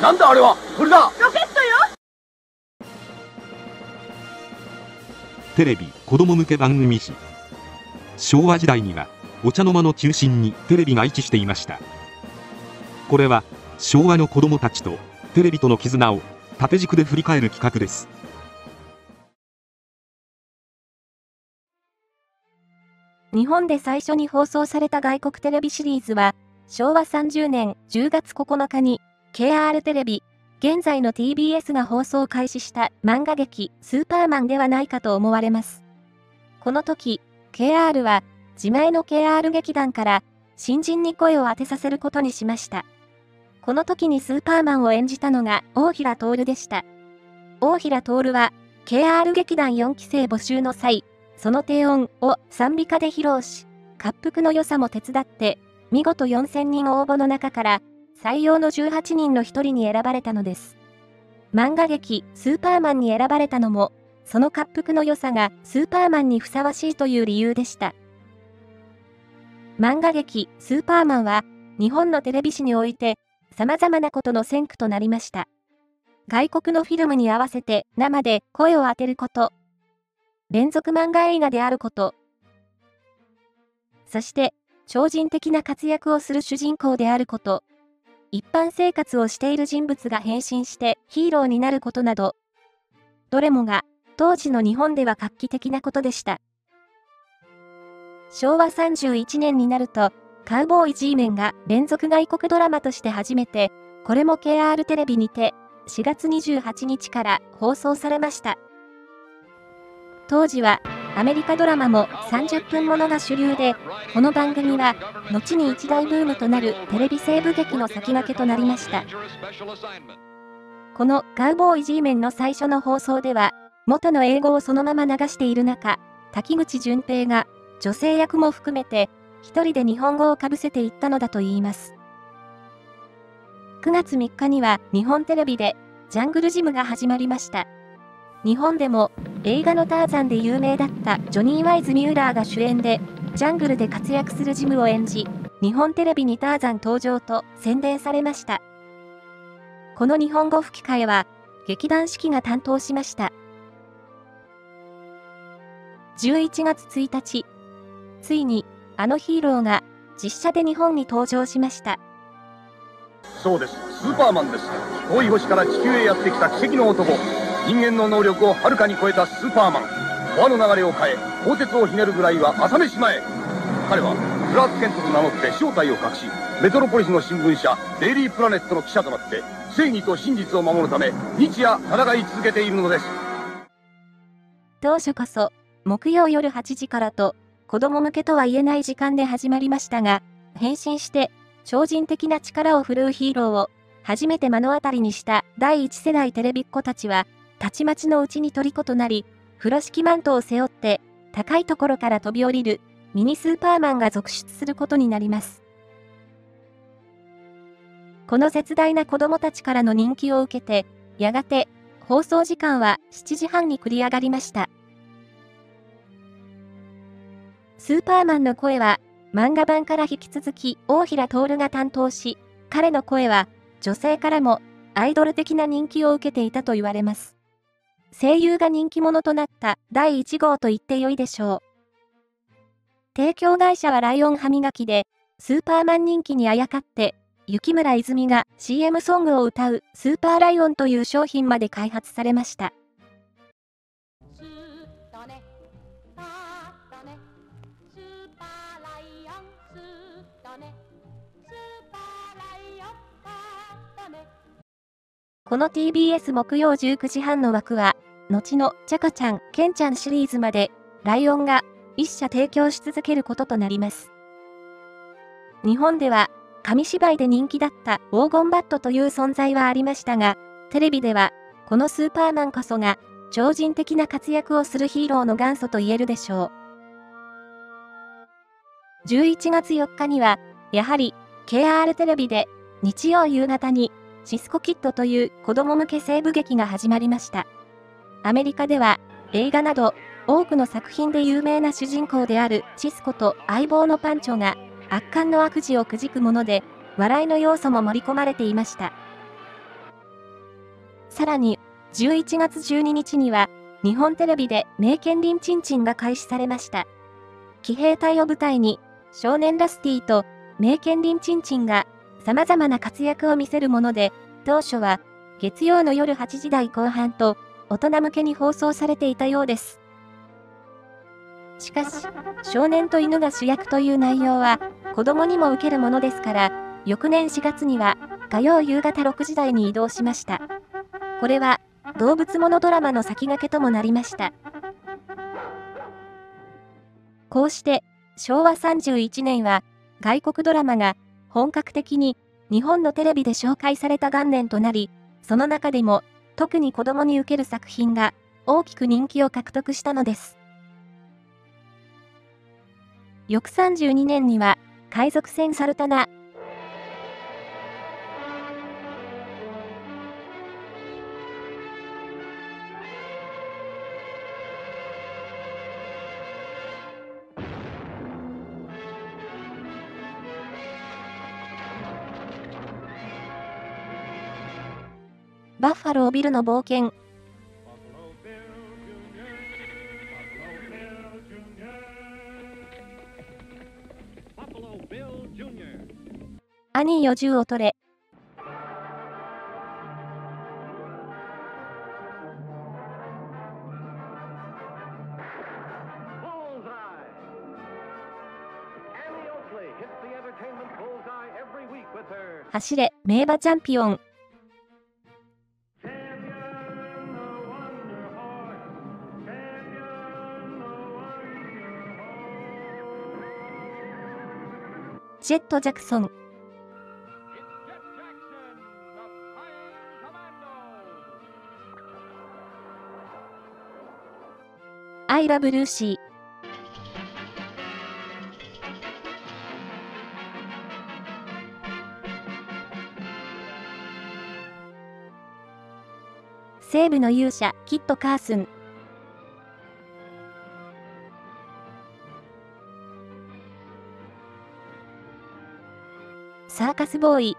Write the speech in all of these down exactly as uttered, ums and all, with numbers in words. なんだあれは。これだ、ロケットよ。テレビ子供向け番組誌。昭和時代にはお茶の間の中心にテレビが位置していました。これは昭和の子供たちとテレビとの絆を縦軸で振り返る企画です。日本で最初に放送された外国テレビシリーズは、しょうわさんじゅうねんじゅうがつここのかに、ケーアール テレビ、現在の ティービーエス が放送開始した漫画劇、スーパーマンではないかと思われます。この時、ケーアール は、自前の ケーアール 劇団から、新人に声を当てさせることにしました。この時にスーパーマンを演じたのが、大平徹でした。大平徹は、ケーアール 劇団よんきせい募集の際、その低音を賛美歌で披露し、滑覆の良さも手伝って、見事よんせんにん応募の中から、採用のじゅうはちにんのひとりに選ばれたのです。漫画劇、スーパーマンに選ばれたのも、その滑覆の良さがスーパーマンにふさわしいという理由でした。漫画劇、スーパーマンは、日本のテレビ史において、様々なことの先駆となりました。外国のフィルムに合わせて生で声を当てること、連続漫画映画であること。そして、超人的な活躍をする主人公であること。一般生活をしている人物が変身してヒーローになることなど。どれもが、当時の日本では画期的なことでした。しょうわさんじゅういちねんになると、カウボーイ G メンが連続外国ドラマとして初めて、これも ケーアール テレビにて、しがつにじゅうはちにちから放送されました。当時はアメリカドラマもさんじゅっぷんものが主流で、この番組は後に一大ブームとなるテレビ西部劇の先駆けとなりました。このカウボーイ G メンの最初の放送では、元の英語をそのまま流している中、滝口純平が女性役も含めて一人で日本語をかぶせていったのだといいます。くがつみっかには日本テレビでジャングルジムが始まりました。日本でも映画のターザンで有名だったジョニー・ワイズ・ミューラーが主演で、ジャングルで活躍するジムを演じ、日本テレビにターザン登場と宣伝されました。この日本語吹き替えは、劇団四季が担当しました。じゅういちがつついたち、ついに、あのヒーローが実写で日本に登場しました。そうです、スーパーマンです。遠い星から地球へやってきた奇跡の男。人間の能力をはるかに超えたスーパーマン。川の流れを変え、鋼鉄をひねるぐらいは朝飯前。彼はクラーク・ケントと名乗って正体を隠し、メトロポリスの新聞社デイリープラネットの記者となって、正義と真実を守るため、日夜戦い続けているのです。当初こそ、木曜夜はちじからと、子供向けとは言えない時間で始まりましたが、変身して、超人的な力を振るうヒーローを、初めて目の当たりにした第一世代テレビっ子たちは、たちまちのうちに虜となり、風呂敷マントを背負って、高いところから飛び降りる、ミニスーパーマンが続出することになります。この絶大な子供たちからの人気を受けて、やがて、放送時間はしちじはんに繰り上がりました。スーパーマンの声は、漫画版から引き続き大平徹が担当し、彼の声は、女性からも、アイドル的な人気を受けていたと言われます。声優が人気者となっただいいちごうと言ってよいでしょう。提供会社はライオン歯磨きで、スーパーマン人気にあやかって、雪村いずみが シーエム ソングを歌うスーパーライオンという商品まで開発されました。この ティービーエス 木曜じゅうくじはんの枠は、後のチャカちゃん、ケンちゃんシリーズまで、ライオンが一社提供し続けることとなります。日本では、紙芝居で人気だった黄金バットという存在はありましたが、テレビでは、このスーパーマンこそが、超人的な活躍をするヒーローの元祖と言えるでしょう。じゅういちがつよっかには、やはり、ケーアール テレビで、日曜夕方に、シスコキッドという子供向け西部劇が始まりました。アメリカでは映画など多くの作品で有名な主人公であるシスコと相棒のパンチョが圧巻の悪事をくじくもので、笑いの要素も盛り込まれていました。さらに、じゅういちがつじゅうににちには、日本テレビで名剣リンチンチンが開始されました。騎兵隊を舞台に、少年ラスティと名剣リンチンチンが様々な活躍を見せるもので、当初は月曜の夜はちじ台後半と大人向けに放送されていたようです。しかし、少年と犬が主役という内容は子供にも受けるものですから、翌年しがつには火曜夕方ろくじ台に移動しました。これは動物ものドラマの先駆けともなりました。こうして、しょうわさんじゅういちねんは外国ドラマが本格的に日本のテレビで紹介された元年となり、その中でも特に子供に受ける作品が大きく人気を獲得したのです。翌さんじゅうにねんには海賊船サルタナ、バッファロービルの冒険、アニーよ銃を取れ、走れ名馬チャンピオン、ジェット・ジャクソン、アイ・ラブ・ルーシー、西部の勇者キット・カースン、サーカスボーイ、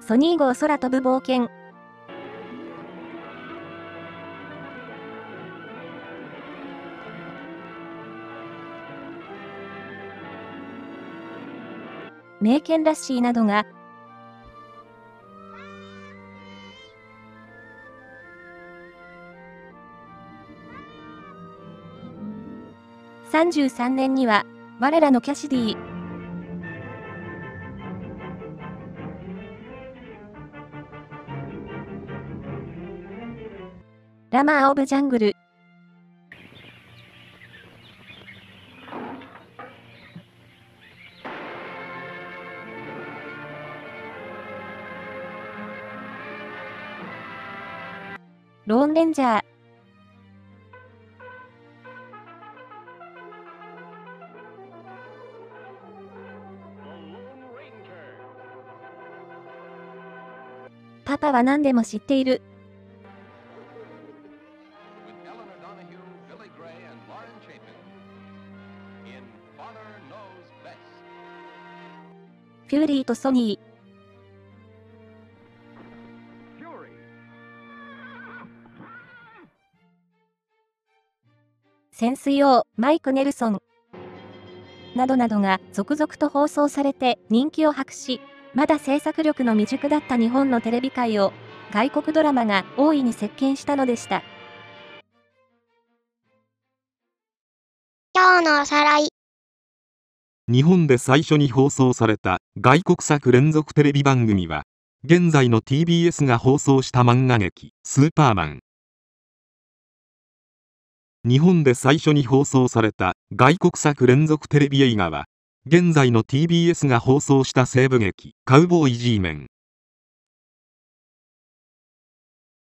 ソニー号空飛ぶ冒険、名犬ラッシーなどがさんじゅうさんねんには我らのキャシディ、ラマー・オブ・ジャングル、ローン・レンジャー、パパは何でも知っている、フューリーとソニー、潜水王マイク・ネルソンなどなどが続々と放送されて人気を博し、まだ制作力の未熟だった日本のテレビ界を外国ドラマが大いに席巻したのでした。今日のおさらい。日本で最初に放送された外国作連続テレビ番組は、現在の ティービーエス が放送した漫画劇「スーパーマン」。日本で最初に放送された外国作連続テレビ映画は、現在の ティービーエス が放送した西部劇「カウボーイ G メン」。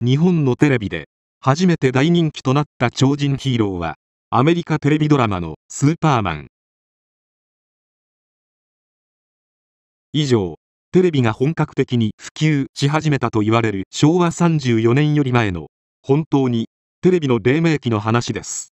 日本のテレビで初めて大人気となった超人ヒーローは、アメリカテレビドラマの「スーパーマン」。以上、テレビが本格的に普及し始めたと言われるしょうわさんじゅうよねんより前の、本当にテレビの黎明期の話です。